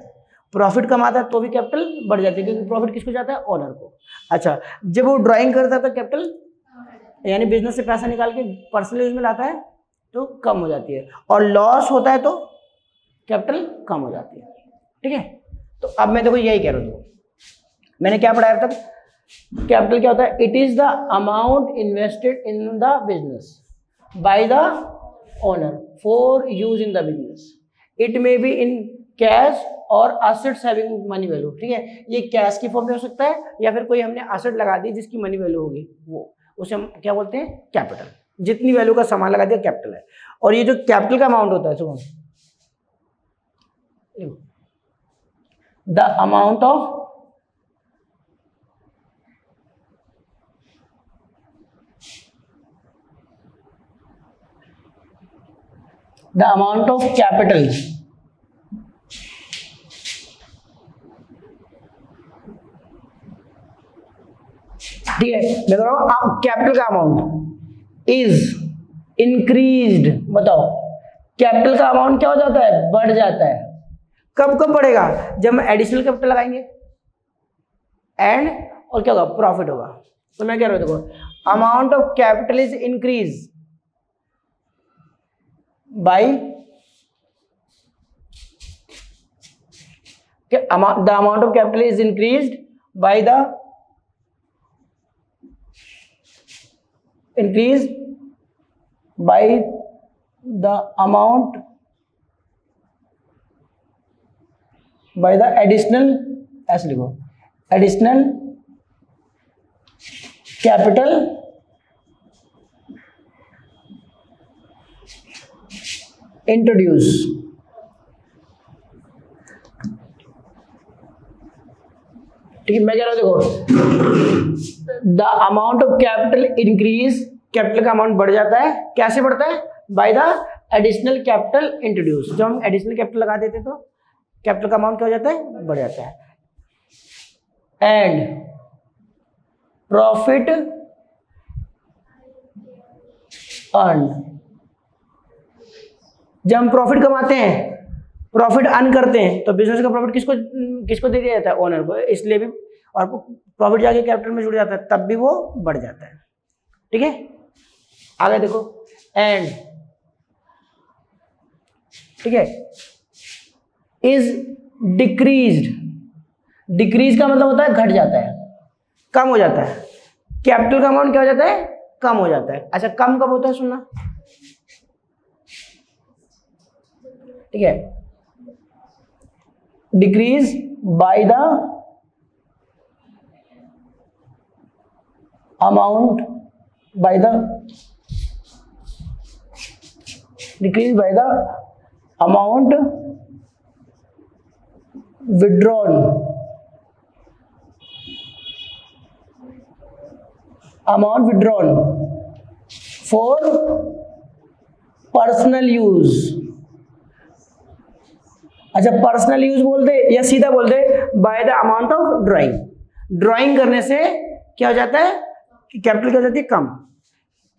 प्रॉफिट कमाता है तो भी कैपिटल बढ़ जाती है, क्योंकि प्रॉफिट किसको जाता है, ओनर को। अच्छा, जब वो ड्राइंग करता है तो कैपिटल यानी बिजनेस से पैसा निकाल के पर्सनल यूज में लाता है तो कम हो जाती है, और लॉस होता है तो कैपिटल कम हो जाती है ठीक है। तो अब मैं देखो यही कह रहा हूँ, मैंने क्या पढ़ाया अब तक, कैपिटल क्या होता है, it is the amount invested in the business by the owner for use in the business, it may be in cash और एसेट्स हैविंग मनी वैल्यू ठीक है। ये कैश की फॉर्म में हो सकता है या फिर कोई हमने एसेट लगा दी जिसकी मनी वैल्यू होगी, वो उसे हम क्या बोलते हैं, कैपिटल। जितनी वैल्यू का सामान लगा दिया कैपिटल है। और ये जो कैपिटल का अमाउंट होता है, सुनो, the amount of the amount of capital ठीक है। मैं कह रहा हूं आप कैपिटल का अमाउंट इज इंक्रीज्ड, बताओ कैपिटल का अमाउंट क्या हो जाता है, बढ़ जाता है। कब कब बढ़ेगा, जब हम एडिशनल कैपिटल लगाएंगे एंड और क्या होगा, प्रॉफिट होगा। तो मैं कह रहा हूं देखो, amount of capital is increase by the amount of capital is increased by the increased by the amount by the additional, ऐसे लिखो, additional capital introduced ठीक है। मैं कह रहा हूं देखो, the amount of capital increase, capital का अमाउंट बढ़ जाता है, कैसे बढ़ता है, by the additional capital introduce. जब हम एडिशनल कैपिटल लगा देते हैं तो कैपिटल का अमाउंट क्या हो जाता है, बढ़ जाता है। एंड प्रॉफिट अर्न, जब हम प्रॉफिट कमाते हैं, प्रॉफिट अर्न करते हैं, तो बिजनेस का प्रॉफिट किसको किसको दे दिया जाता है, ओनर को, इसलिए भी, और प्रॉफिट जाके कैपिटल में जुड़ जाता है, तब भी वो बढ़ जाता है ठीक है। आगे देखो, एंड ठीक है इज डिक्रीज, डिक्रीज का मतलब होता है घट जाता है, कम हो जाता है, कैपिटल का अमाउंट क्या हो जाता है, कम हो जाता है। अच्छा, कम कब होता है, सुनना ठीक है, decrease by the amount by the decrease by the amount withdrawn, amount withdrawn for personal use। अच्छा, personal use बोल दे या सीधा बोल दे by the amount of drawing, drawing करने से क्या हो जाता है, कैपिटल क्या हो जाती है, कम।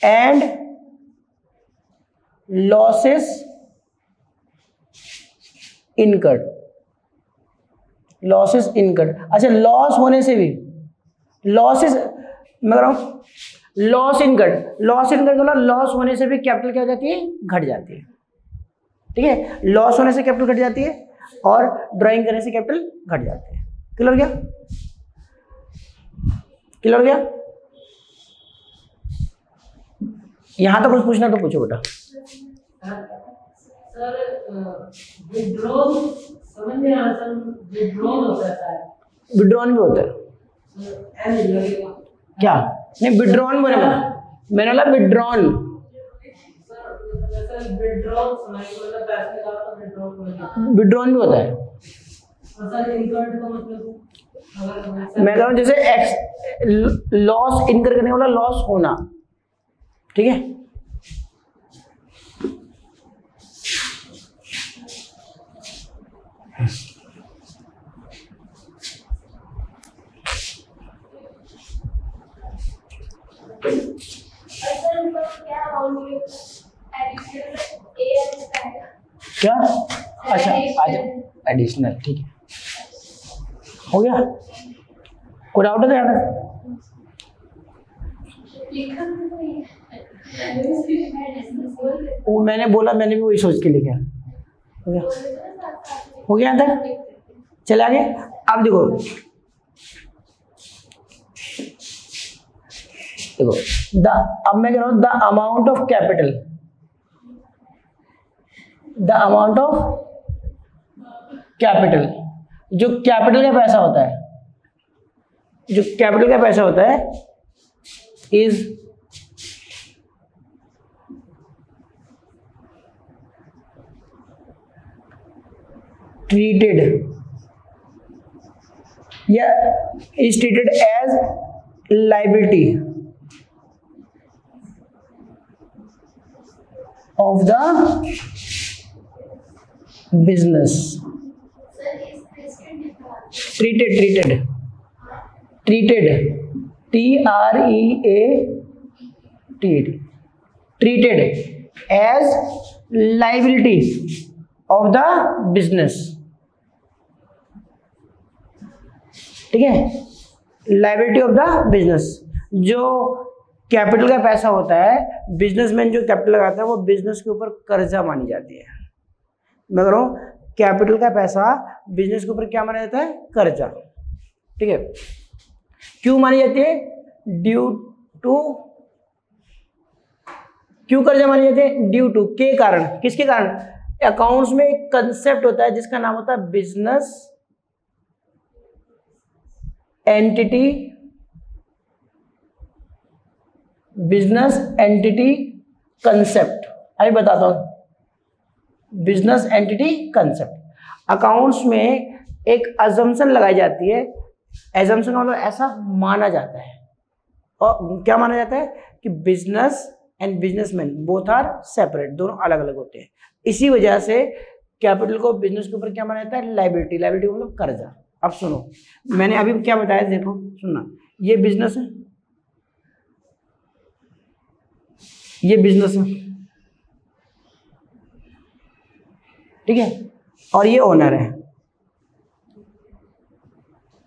And losses incurred, losses incurred. अच्छा, लॉस होने से भी, लॉसेस, मैं कह रहा हूँ लॉस इनकर्ड, लॉस इनकर्ड मतलब लॉस होने से भी कैपिटल क्या हो जाती है, घट जाती है ठीक है। लॉस होने से कैपिटल घट जाती है और ड्राइंग करने से कैपिटल घट जाती है। क्लियर हो गया, क्लियर हो गया। यहाँ तो कुछ पूछना तो पूछो बेटा। सर विड्रॉल समझ में आ रहा है, विड्रॉल होता है सर, विड्रॉल भी होता है क्या, नहीं विड्रॉल बोला मैंने, बोला विड्रॉल सर, विड्रॉल समझ में, पैसे निकाला तो विड्रॉल, विड्रॉल भी होता है सर। इनकर्ड का मतलब मैं कह रहा हूँ जैसे एक्स लॉस इनकर्ड करने वाला, लॉस होना ठीक है। क्या? अच्छा आजा एडिशनल, ठीक है, हो गया। कोई डाउट है? वो मैंने बोला, मैंने भी वही सोच के लिखा। हो गया, हो गया अंदर। चले आगे। अब देखो देखो द, अब मैं कह रहा हूँ the amount of capital, the amount of capital, जो कैपिटल का पैसा होता है, जो कैपिटल का पैसा होता है इज ट्रीटेड या is treated as liability of the business. Treated treated treated T R E A T D, treated as liability of the business, ठीक है, लायबिलिटी ऑफ द बिजनेस। जो कैपिटल का पैसा होता है, बिजनेसमैन जो कैपिटल लगाता है वो बिजनेस के ऊपर कर्जा मानी जाती है। मैं कह रहा हूँ कैपिटल का पैसा बिजनेस के ऊपर क्या माना जाता है? कर्जा, ठीक है। क्यों मानी जाती है? ड्यू टू, क्यों कर्जा मानी जाती है? ड्यू टू के कारण। किसके कारण? अकाउंट्स में एक कंसेप्ट होता है जिसका नाम होता है business entity, business entity concept. अभी बताता हूँ बिजनेस एंटिटी कंसेप्ट। अकाउंट्स में एक अजम्पशन लगाई जाती है, अजम्पशन मतलब ऐसा माना जाता है, और क्या माना जाता है कि business and businessman both are separate, दोनों अलग अलग होते हैं। इसी वजह से कैपिटल को बिजनेस के ऊपर क्या माना जाता है? लायबिलिटी। लायबिलिटी मतलब कर्जा। अब सुनो मैंने अभी क्या बताया, देखो सुनना, ये बिजनेस है, ये बिजनेस है, ठीक है, और ये ओनर है,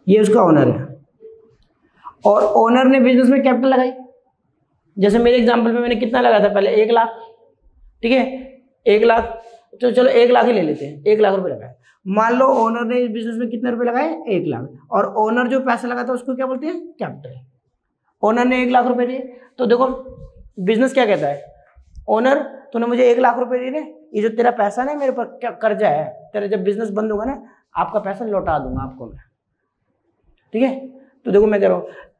ये उसका ओनर है, और ओनर ने बिजनेस में कैपिटल लगाई। जैसे मेरे एग्जांपल में मैंने कितना लगाया था पहले? एक लाख, ठीक है, एक लाख, तो चलो एक लाख ही ले लेते हैं, एक लाख रुपए लगाए। मान लो ओनर ने इस बिजनेस में कितने रुपए लगाए? एक लाख। और ओनर जो पैसा लगाता है उसको क्या बोलते हैं? कैपिटल। ओनर ने एक लाख रुपए दिए, तो देखो बिजनेस क्या कहता है, ओनर तूने मुझे एक लाख रुपए दिए, ये जो तेरा पैसा ना मेरे पर कर्जा है, तेरा जब बिजनेस बंद होगा ना आपका पैसा लौटा दूंगा आपको मैं, ठीक है। तो देखो मैं कह रहा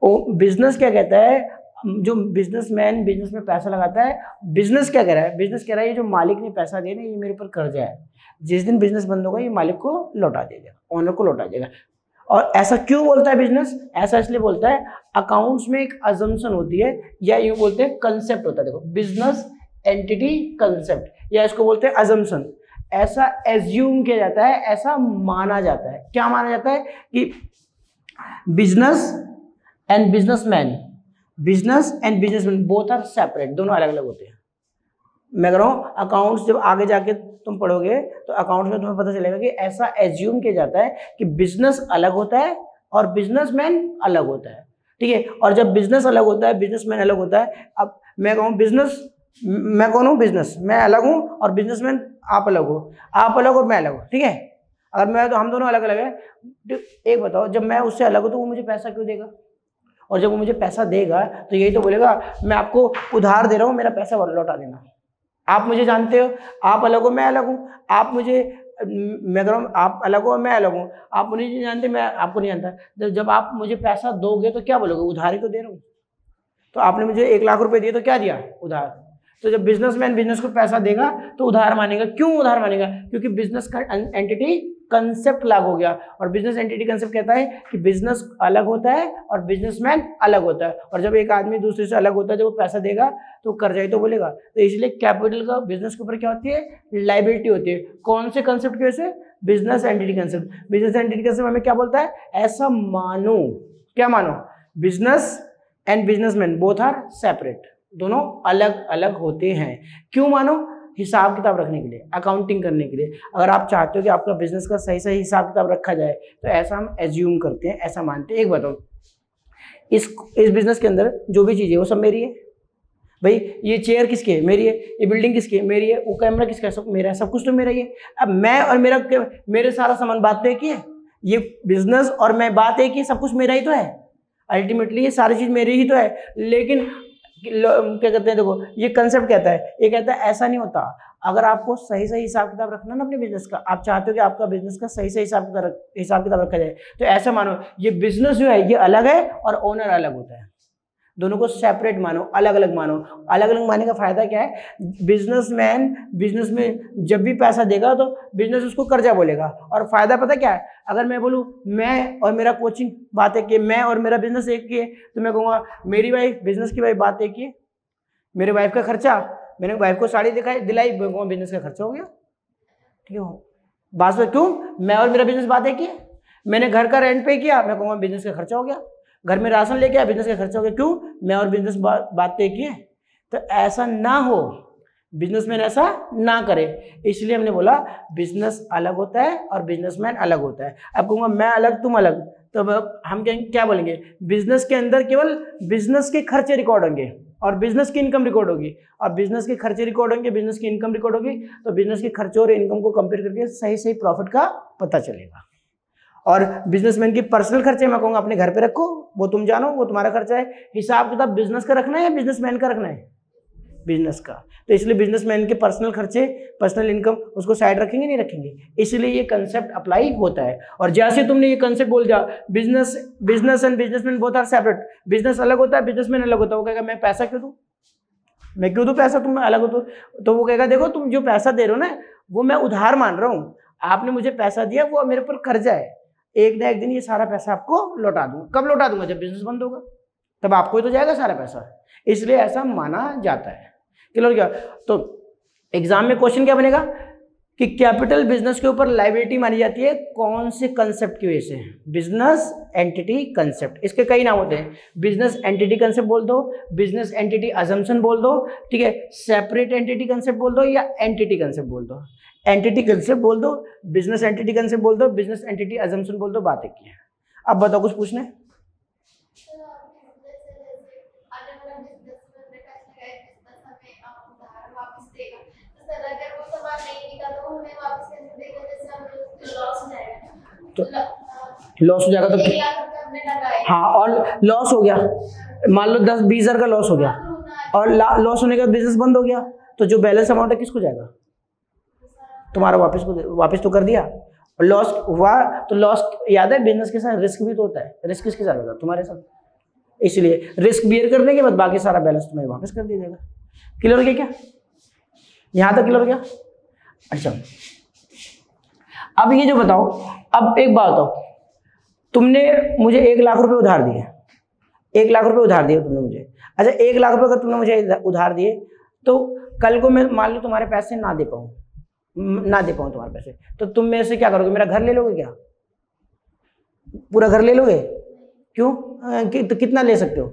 हूँ बिजनेस क्या कहता है, जो बिजनेसमैन बिजनेस में पैसा लगाता है, बिजनेस क्या कह रहा है? बिजनेस कह रहा है ये जो मालिक ने पैसा दिया ना ये मेरे पर कर्जा है, जिस दिन बिजनेस बंद होगा ये मालिक को लौटा देगा, ओनर को लौटा देगा। और ऐसा क्यों बोलता है बिजनेस? ऐसा इसलिए बोलता है अकाउंट्स में एक अजम्पशन होती है, या यूँ बोलते हैं कंसेप्ट होता है, देखो बिजनेस एंटिटी कंसेप्ट, या इसको बोलते हैं अजम्पशन। ऐसा एज्यूम किया जाता है, ऐसा माना जाता है, क्या माना जाता है कि business and businessman, business and businessman both are separate, दोनों अलग अलग होते हैं। मैं कह रहा हूँ अकाउंट्स जब आगे जाके तुम पढ़ोगे तो अकाउंट्स में तुम्हें पता चलेगा कि ऐसा एज्यूम किया जाता है कि बिजनेस अलग होता है और बिजनेसमैन अलग होता है, ठीक है। और जब बिजनेस अलग होता है बिजनेसमैन अलग होता है। अब मैं कहूँ बिजनेस, मैं कौन हूँ? बिजनेस, मैं अलग हूँ, और बिजनेसमैन आप अलग हो, आप अलग और मैं अलग हो, ठीक है। अगर मैं तो हम दोनों अलग अलग है। एक बताओ जब मैं उससे अलग हूँ तो वो मुझे पैसा क्यों देगा? और जब वो मुझे पैसा देगा तो यही तो बोलेगा मैं आपको उधार दे रहा हूँ, मेरा पैसा लौटा देना। आप मुझे जानते हो, आप अलग हो मैं अलग हूँ, आप मुझे, मैं कह रहा हूँ आप अलग हो मैं अलग हूँ, आप मुझे नहीं जानते मैं आपको नहीं जानता। जब आप मुझे पैसा दोगे तो क्या बोलोगे? उधार ही तो दे रहा हूँ। तो आपने मुझे एक लाख रुपए दिए तो क्या दिया? उधार। तो जब बिजनेसमैन बिजनेस को पैसा देगा तो उधार मानेगा। क्यों उधार मानेगा? क्योंकि बिजनेस का एंटिटी कंसेप्ट लागू हो गया, और बिजनेस एंटिटी कंसेप्ट कहता है कि बिजनेस अलग होता है और बिजनेसमैन अलग होता है, और जब एक आदमी दूसरे से अलग होता है जब वो पैसा देगा तो कर्जा ही तो बोलेगा। तो इसलिए कैपिटल का बिजनेस के ऊपर क्या होती है? लायबिलिटी होती है। कौन से कंसेप्ट की वजह से? Business entity concept. Business entity concept हमें क्या बोलता है? ऐसा मानो, क्या मानो, business and businessman both are separate, दोनों अलग अलग होते हैं। क्यों मानो? हिसाब किताब रखने के लिए, अकाउंटिंग करने के लिए। अगर आप चाहते हो कि आपका बिजनेस का सही सही हिसाब किताब रखा जाए तो ऐसा हम एज्यूम करते हैं, ऐसा मानते हैं। एक बताओ, इस इस बिजनेस के अंदर जो भी चीज़ें वो सब मेरी है। भाई ये चेयर किसकी है? मेरी है। ये बिल्डिंग किसकी है? मेरी है। वो कैमरा किसका है? सब मेरा है। सब कुछ तो मेरा ही है। अब मैं और मेरा मेरे सारा सामान बात तो एक ही है, ये बिजनेस और मैं बात एक ही है, सब कुछ मेरा ही तो है। अल्टीमेटली ये सारी चीज़ मेरी ही तो है। लेकिन क्या कहते हैं, देखो ये कंसेप्ट कहता है, ये कहता है ऐसा नहीं होता। अगर आपको सही सही हिसाब किताब रखना ना अपने बिजनेस का, आप चाहते हो कि आपका बिजनेस का सही सही हिसाब किताब हिसाब किताब रखा जाए, तो ऐसा मानो ये बिजनेस जो है ये अलग है और ओनर अलग होता है। दोनों को सेपरेट मानो, अलग अलग मानो। अलग अलग मानने का फायदा क्या है? बिजनेसमैन बिजनेस में जब भी पैसा देगा तो बिजनेस उसको कर्जा बोलेगा। और फायदा पता क्या है? अगर मैं बोलूँ मैं और मेरा कोचिंग बात एक है, मैं और मेरा बिजनेस एक ही है, तो मैं कहूँगा मेरी वाइफ बिजनेस की वाइफ बात एक ही है। मेरी वाइफ का खर्चा, मैंने वाइफ को साड़ी दिखाई दिलाई, कहूँगा बिजनेस का खर्चा हो गया। ठीक है, बात से क्यों? मैं और मेरा बिजनेस बात एक ही है। मैंने घर का रेंट पे किया, मैं कहूँगा बिजनेस का खर्चा हो गया। घर में राशन लेके आया, बिजनेस का खर्चा हो गया। क्यों? मैं और बिजनेस बा, बात तय की है। तो ऐसा ना हो, बिजनेसमैन ऐसा ना करे, इसलिए हमने बोला बिजनेस अलग होता है और बिजनेसमैन अलग होता है। अब कहूँगा मैं अलग तुम अलग, तो हम कहेंगे क्या बोलेंगे? बिजनेस के अंदर केवल बिजनेस के खर्चे रिकॉर्ड होंगे और बिजनेस की इनकम रिकॉर्ड होगी, और बिजनेस के खर्चे रिकॉर्ड होंगे, बिजनेस की इनकम रिकॉर्ड होगी। तो बिजनेस के खर्चों और इनकम को कंपेयर करके सही सही प्रॉफिट का पता चलेगा। और बिजनेसमैन के पर्सनल खर्चे मैं कहूँगा अपने घर पे रखो, वो तुम जानो, वो तुम्हारा खर्चा है। हिसाब किताब बिजनेस का रखना है या बिजनेसमैन का रखना है? बिजनेस का। तो इसलिए बिजनेसमैन के पर्सनल खर्चे, पर्सनल इनकम उसको साइड रखेंगे, नहीं रखेंगे। इसलिए ये कंसेप्ट अप्लाई होता है। और जैसे तुमने ये कंसेप्ट बोल दिया, business business and businessman both are separate, business अलग होता है, बिजनेसमैन अलग होता है, वो कहेगा मैं पैसा क्यों दूँ, मैं क्यों दूँ पैसा, तुम अलग हो तो। तो वो कहेगा देखो तुम जो पैसा दे रहे हो ना वो मैं उधार मान रहा हूँ, आपने मुझे पैसा दिया वो मेरे पर कर्जा है, एक ना एक दिन ये सारा पैसा आपको लौटा दूंगा। कब लौटा दूंगा? जब बिजनेस बंद होगा, तब आपको ही तो जाएगा सारा पैसा। इसलिए ऐसा माना जाता है। क्लियर क्या? तो एग्जाम में क्वेश्चन क्या बनेगा कि कैपिटल बिजनेस के ऊपर लाइबिलिटी मानी जाती है कौन से कंसेप्ट की वजह से? Business entity concept. इसके कई नाम होते हैं, बिजनेस एंटिटी कंसेप्ट बोल दो, बिजनेस एंटिटी अजम्पशन बोल दो, ठीक है, सेपरेट एंटिटी कंसेप्ट बोल दो, या एंटिटी कंसेप्ट बोल दो, एंटिटी कंसेप्ट बोल दो, बिजनेस एंटिटी कंसेप्ट बोल दो, बिजनेस एंटिटी अजम्पशन बोल दो, बात एक ही है। अब बताओ कुछ पूछना है? तो लॉस हो जाएगा तो हाँ, और लॉस हो गया मान लो दस बीस हजार का लॉस हो गया, और लॉस होने के बाद बिजनेस बंद हो गया, तो जो बैलेंस अमाउंट है किसको जाएगा? तुम्हारा वापस को वापस तो कर दिया। लॉस हुआ तो लॉस, याद है बिजनेस के साथ रिस्क भी तो होता है, रिस्क किसके साथ होगा? तुम्हारे साथ। इसलिए रिस्क बियर करने के बाद बाकी सारा बैलेंस तुम्हें वापस कर दिया जाएगा। क्लियर हो गया क्या? यहाँ तक क्लियर हो गया? अच्छा, अब ये जो बताओ, अब एक बात बताओ, तुमने मुझे एक लाख रुपए उधार दिए, एक लाख रुपए उधार दिए तुमने मुझे। अच्छा, एक लाख रुपए अगर तुमने मुझे उधार दिए तो कल को मैं मान लो तुम्हारे पैसे ना दे पाऊँ ना दे पाऊँ तुम्हारे पैसे, तो तुम मेरे से क्या करोगे? मेरा घर ले लोगे क्या? पूरा घर ले लोगे? क्यों? कि, तो कितना ले सकते हो?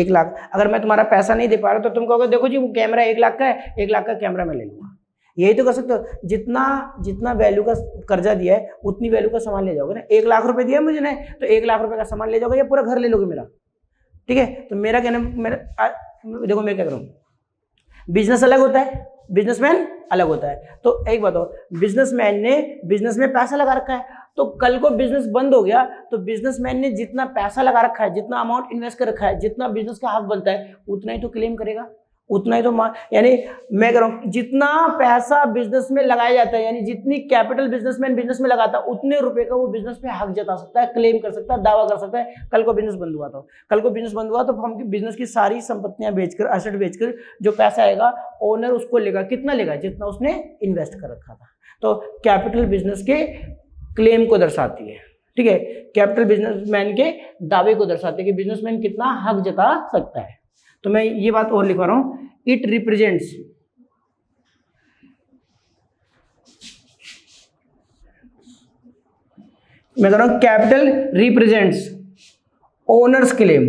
एक लाख। अगर मैं तुम्हारा पैसा नहीं दे पा रहा तो तुम कहोगे देखो जी वो कैमरा एक लाख का है, एक लाख का कैमरा मैं ले लूँगा। यही तो कर सकते हो, जितना जितना वैल्यू का कर्जा दिया है उतनी वैल्यू का सामान ले जाओगे ना। एक लाख रुपए दिया मुझे ना, तो एक लाख रुपए का सामान ले जाओगे या पूरा घर ले लोगे मेरा? ठीक है, तो मेरा कहना, मेरा देखो मैं क्या करूँ, बिजनेस अलग होता है, बिजनेसमैन अलग होता है। तो एक बताओ, बिजनेसमैन ने बिजनेस में पैसा लगा रखा है, तो कल को बिजनेस बंद हो गया तो बिजनेसमैन ने जितना पैसा लगा रखा है, जितना अमाउंट इन्वेस्ट कर रखा है, जितना बिजनेस का हक बनता है उतना ही तो क्लेम करेगा, उतना ही तो मान, यानी मैं कह रहा हूँ जितना पैसा बिजनेस में लगाया जाता है, यानी जितनी कैपिटल बिजनेसमैन बिजनेस में लगाता है उतने रुपए का वो बिजनेस पे हक जता सकता है, क्लेम कर सकता है, दावा कर सकता है। कल को बिजनेस बंद हुआ तो कल को बिजनेस बंद हुआ तो हम बिजनेस की सारी संपत्तियां बेचकर, असेट बेचकर जो पैसा आएगा ओनर उसको लेगा। कितना लेगा? जितना उसने इन्वेस्ट कर रखा था। तो कैपिटल बिजनेस के क्लेम को दर्शाती है, ठीक है, कैपिटल बिजनेसमैन के दावे को दर्शाती है कि बिजनेसमैन कितना हक जता सकता है। तो मैं ये बात और लिखवा रहा हूं, इट रिप्रेजेंट्स, मैं कह रहा हूं capital represents owner's claim,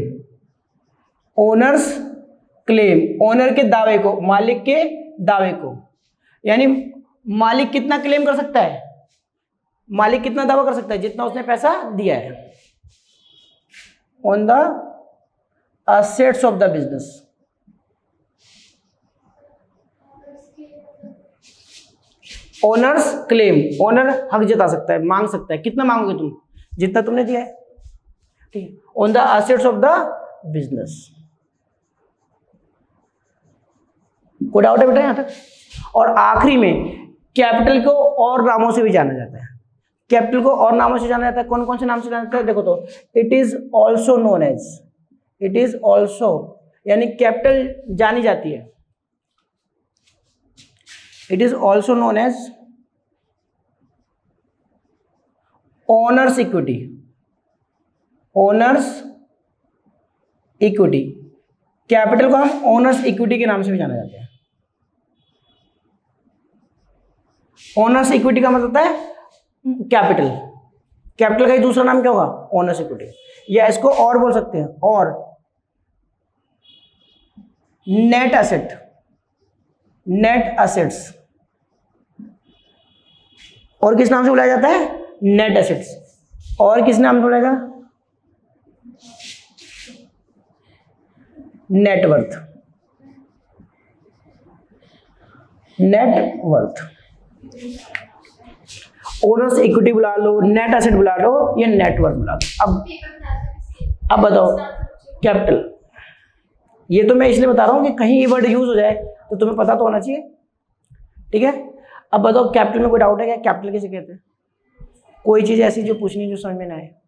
owner's claim, owner के दावे को, मालिक के दावे को, यानी मालिक कितना क्लेम कर सकता है, मालिक कितना दावा कर सकता है, जितना उसने पैसा दिया है on the assets of the business. Owner's claim, owner हक जता सकता है, मांग सकता है, कितना मांगोगे तुम, जितना तुमने दिया है, ठीक है, on the assets of the business. कोई डाउट है बेटा यहां तक? और आखिरी में कैपिटल को और नामों से भी जाना जाता है, कैपिटल को और नामों से जाना जाता है, कौन कौन से नाम से जाना जाता है देखो तो, it is also known as, it is also यानी कैपिटल जानी जाती है, it is also known as owner's equity, owner's equity, capital को हम ओनर्स इक्विटी के नाम से भी जाना जाता है। ओनर्स इक्विटी का मतलब है कैपिटल, कैपिटल का ही दूसरा नाम क्या होगा, ओनर्स इक्विटी, या इसको और बोल सकते हैं और नेट एसेट, नेट एसेट्स, और किस नाम से बुलाया जाता है, नेट एसेट्स, और किस नाम से बुलाएगा, नेटवर्थ, नेटवर्थ। ओनर्स इक्विटी बुला लो, नेट एसेट बुला लो, या नेटवर्थ बुला लो। अब अब बताओ कैपिटल, ये तो मैं इसलिए बता रहा हूं कि कहीं ये वर्ड यूज हो जाए तो तुम्हें पता तो होना चाहिए, ठीक है। अब बताओ कैपिटल में कोई डाउट है क्या, कैपिटल किसे कहते हैं, कोई चीज ऐसी जो पूछनी जो समझ में ना आए।